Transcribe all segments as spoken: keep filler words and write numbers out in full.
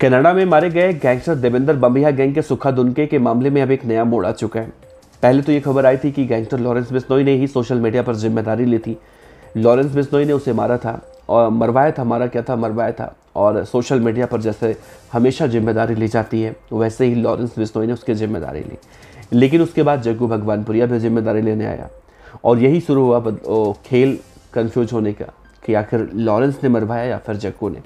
Canada में मारे गए गैंगस्टर देवेंद्र बंबीहा गैंग के सुखा दुनके के मामले में अब एक नया मोड़ आ चुका है। पहले तो ये खबर आई थी कि गैंगस्टर लॉरेंस बिश्नोई ने ही सोशल मीडिया पर जिम्मेदारी ली थी। लॉरेंस बिश्नोई ने उसे मारा था और मरवाया था, मारा क्या था मरवाया था। और सोशल मीडिया पर जैसे हमेशा जिम्मेदारी ली जाती है वैसे ही लॉरेंस बिश्नोई ने उसकी जिम्मेदारी ली, लेकिन उसके बाद जग्गू भगवानपुरिया भी जिम्मेदारी लेने आया और यही शुरू हुआ खेल कन्फ्यूज होने का कि आखिर लॉरेंस ने मरवाया या फिर जग्गू ने।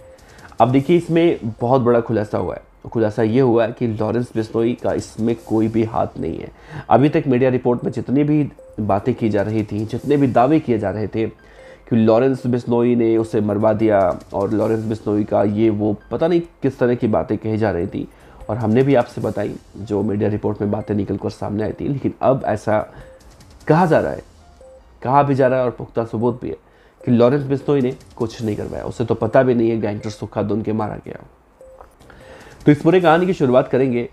अब देखिए इसमें बहुत बड़ा खुलासा हुआ है। खुलासा ये हुआ है कि लॉरेंस बिश्नोई का इसमें कोई भी हाथ नहीं है। अभी तक मीडिया रिपोर्ट में जितनी भी बातें की जा रही थी, जितने भी दावे किए जा रहे थे कि लॉरेंस बिश्नोई ने उसे मरवा दिया और लॉरेंस बिश्नोई का ये वो, पता नहीं किस तरह की बातें कही जा रही थी और हमने भी आपसे बताई जो मीडिया रिपोर्ट में बातें निकल कर सामने आई थी। लेकिन अब ऐसा कहा जा रहा है, कहा भी जा रहा है और पुख्ता सबूत भी है कि लॉरेंस बिश्नोई ने कुछ नहीं करवाया, उसे तो पता भी नहीं है गैंगस्टर सुखा दुनके मारा गया। तो इस पूरे कहानी की शुरुआत करेंगे,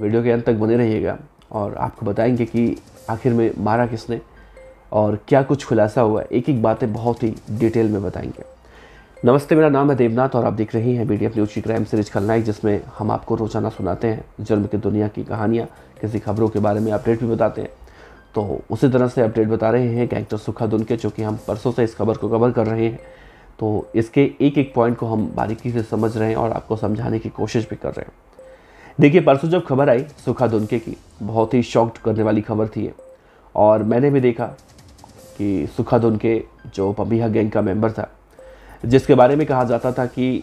वीडियो के अंत तक बने रहिएगा और आपको बताएंगे कि आखिर में मारा किसने और क्या कुछ खुलासा हुआ। एक एक बातें बहुत ही डिटेल में बताएंगे। नमस्ते, मेरा नाम है देवनाथ और आप देख रहे हैं बी डी एफ न्यूज़ की क्राइम सीरीज खलनायक, जिसमें हम आपको रोजाना सुनाते हैं जुर्म की दुनिया की कहानियाँ, किसी खबरों के बारे में अपडेट भी बताते हैं। तो उसी तरह से अपडेट बता रहे हैं गैंगस्टर सुखा दुनके, जो कि हम परसों से इस खबर को कवर कर रहे हैं। तो इसके एक एक पॉइंट को हम बारीकी से समझ रहे हैं और आपको समझाने की कोशिश भी कर रहे हैं। देखिए परसों जब खबर आई सुखा दुनके की, बहुत ही शॉक्ड करने वाली खबर थी और मैंने भी देखा कि सुखा दुनके जो बंबीहा गैंग का मेंबर था, जिसके बारे में कहा जाता था कि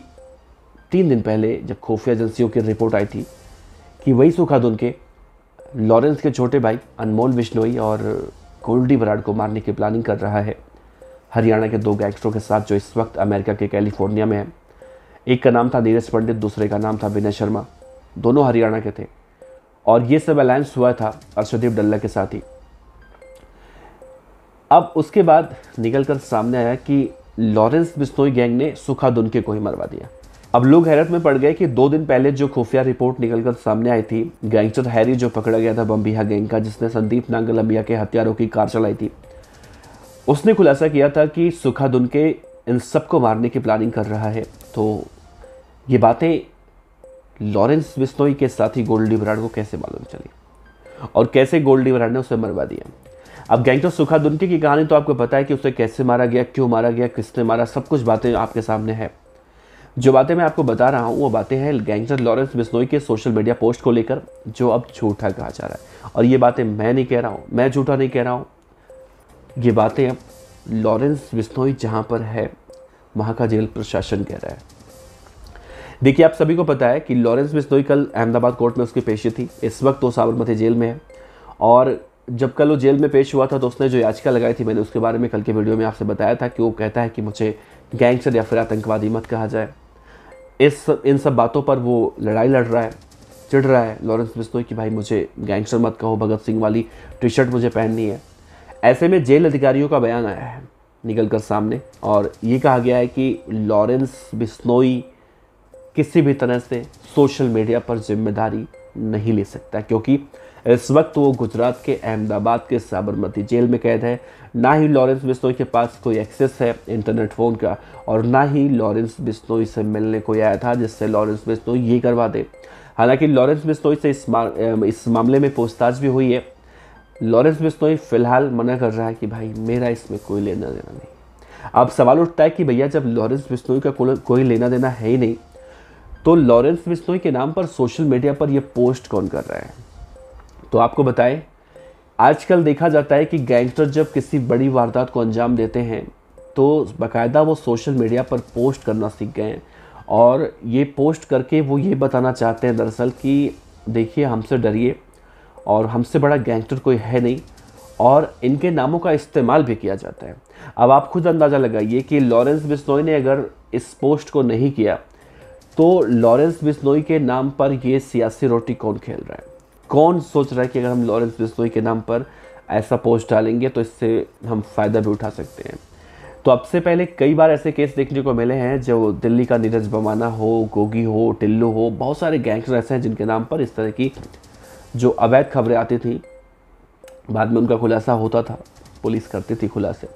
तीन दिन पहले जब खुफिया एजेंसियों की रिपोर्ट आई थी कि वही सुखा दुनके लॉरेंस के छोटे भाई अनमोल बिश्नोई और गोल्डी ब्रार को मारने की प्लानिंग कर रहा है। हरियाणा के दो गैंगस्टरों के साथ जो इस वक्त अमेरिका के कैलिफोर्निया में है। एक का नाम था नीरज पंडित, दूसरे का नाम था विनय शर्मा, दोनों हरियाणा के थे और ये सब अलायंस हुआ था अर्षदीप डल्ला के साथ ही। अब उसके बाद निकलकर सामने आया कि लॉरेंस बिश्नोई गैंग ने सुखा दुनके को ही मरवा दिया। अब लोग हैरत में पड़ गए कि दो दिन पहले जो खुफिया रिपोर्ट निकलकर सामने आई थी, गैंगस्टर हैरी जो पकड़ा गया था बंबीहा गैंग का, जिसने संदीप नांगल अम्बिया के हथियारों की कार चलाई थी, उसने खुलासा किया था कि सुखा दुनके इन सबको मारने की प्लानिंग कर रहा है। तो ये बातें लॉरेंस बिश्नोई के साथ ही गोल्डी ब्रार को कैसे मालूम चली और कैसे गोल्डी ब्रार ने उसे मरवा दिया। अब गैंगस्टर सुखा दुनके की कहानी तो आपको पता है कि उसे कैसे मारा गया, क्यों मारा गया, किसने मारा, सब कुछ बातें आपके सामने है। जो बातें मैं आपको बता रहा हूँ वो बातें हैं गैंगस्टर लॉरेंस बिश्नोई के सोशल मीडिया पोस्ट को लेकर, जो अब झूठा कहा जा रहा है। और ये बातें मैं नहीं कह रहा हूँ, मैं झूठा नहीं कह रहा हूँ। ये बातें अब लॉरेंस बिश्नोई जहाँ पर है वहाँ का जेल प्रशासन कह रहा है। देखिए आप सभी को पता है कि लॉरेंस बिश्नोई कल अहमदाबाद कोर्ट में उसकी पेशी थी, इस वक्त वो साबरमती जेल में है। और जब कल वो जेल में पेश हुआ था तो उसने जो याचिका लगाई थी, मैंने उसके बारे में कल के वीडियो में आपसे बताया था कि वो कहता है कि मुझे गैंगस्टर या फिर आतंकवादी मत कहा जाए। इस इन सब बातों पर वो लड़ाई लड़ रहा है, चिढ़ रहा है लॉरेंस बिश्नोई कि भाई मुझे गैंगस्टर मत कहो, भगत सिंह वाली टी शर्ट मुझे पहननी है। ऐसे में जेल अधिकारियों का बयान आया है निकल कर सामने और ये कहा गया है कि लॉरेंस बिश्नोई किसी भी तरह से सोशल मीडिया पर जिम्मेदारी नहीं ले सकता, क्योंकि इस वक्त वो गुजरात के अहमदाबाद के साबरमती जेल में कैद है। ना ही लॉरेंस बिश्नोई के पास कोई एक्सेस है इंटरनेट फ़ोन का और ना ही लॉरेंस बिश्नोई से मिलने कोई आया था जिससे लॉरेंस बिश्नोई ये करवा दे। हालांकि लॉरेंस बिश्नोई से इस, मा, इस मामले में पूछताछ भी हुई है। लॉरेंस बिश्नोई फ़िलहाल मना कर रहा है कि भाई मेरा इसमें कोई लेना देना नहीं। अब सवाल उठता है कि भैया जब लॉरेंस बिश्नोई का कोई लेना देना है ही नहीं तो लॉरेंस बिश्नोई के नाम पर सोशल मीडिया पर यह पोस्ट कौन कर रहा है। तो आपको बताएं, आजकल देखा जाता है कि गैंगस्टर जब किसी बड़ी वारदात को अंजाम देते हैं तो बाकायदा वो सोशल मीडिया पर पोस्ट करना सीख गए हैं और ये पोस्ट करके वो ये बताना चाहते हैं दरअसल कि देखिए हमसे डरिए और हमसे बड़ा गैंगस्टर कोई है नहीं, और इनके नामों का इस्तेमाल भी किया जाता है। अब आप खुद अंदाज़ा लगाइए कि लॉरेंस बिश्नोई ने अगर इस पोस्ट को नहीं किया तो लॉरेंस बिश्नोई के नाम पर ये सियासी रोटी कौन खेल रहा है, कौन सोच रहा है कि अगर हम लॉरेंस बिश्नोई के नाम पर ऐसा पोस्ट डालेंगे तो इससे हम फ़ायदा भी उठा सकते हैं। तो अब से पहले कई बार ऐसे केस देखने को मिले हैं, जो दिल्ली का नीरज बंबीहा हो, गोगी हो, टिल्लू हो, बहुत सारे गैंगस्टर ऐसे हैं जिनके नाम पर इस तरह की जो अवैध खबरें आती थी बाद में उनका खुलासा होता था, पुलिस करती थी खुलासे।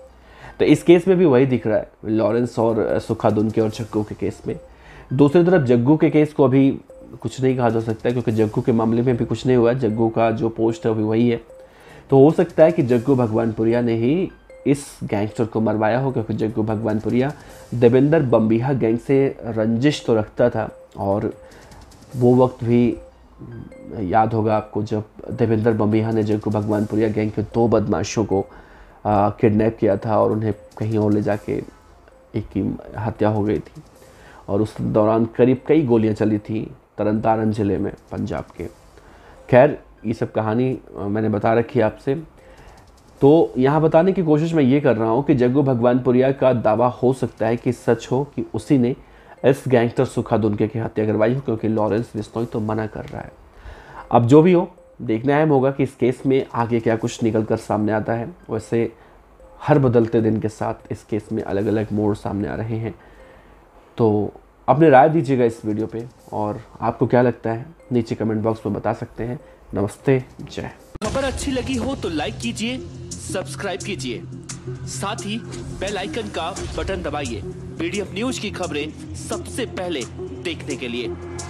तो इस केस में भी वही दिख रहा है लॉरेंस और सुखा दुनके और चक्को के केस में। दूसरी तरफ जग्गू के केस को अभी कुछ नहीं कहा जा सकता है, क्योंकि जग्गू के मामले में भी कुछ नहीं हुआ। जग्गू का जो पोस्ट है अभी वही है, तो हो सकता है कि जग्गू भगवानपुरिया ने ही इस गैंगस्टर को मरवाया हो, क्योंकि जग्गू भगवानपुरिया देवेंद्र बंबीहा गैंग से रंजिश तो रखता था। और वो वक्त भी याद होगा आपको जब देवेंद्र बंबीहा ने जग्गू भगवानपुरिया गैंग के दो बदमाशों को किडनैप किया था और उन्हें कहीं और ले जाके एक की हत्या हो गई थी, और उस दौरान करीब कई गोलियां चली थी तरन तारण ज़िले में पंजाब के। खैर, ये सब कहानी मैंने बता रखी है आपसे, तो यहाँ बताने की कोशिश मैं ये कर रहा हूँ कि जग्गू भगवानपुरिया का दावा हो सकता है कि सच हो कि उसी ने इस गैंगस्टर सुखा दुनके की हत्या करवाई हो, क्योंकि लॉरेंस बिश्नोई तो मना कर रहा है। अब जो भी हो, देखना अहम होगा कि इस केस में आगे क्या कुछ निकल कर सामने आता है। वैसे हर बदलते दिन के साथ इस केस में अलग अलग मोड़ सामने आ रहे हैं, तो अपनी राय दीजिएगा इस वीडियो पे, और आपको क्या लगता है नीचे कमेंट बॉक्स में बता सकते हैं। नमस्ते, जय। खबर अच्छी लगी हो तो लाइक कीजिए, सब्सक्राइब कीजिए, साथ ही बेल आइकन का बटन दबाइए पीडीएफ न्यूज की खबरें सबसे पहले देखने के लिए।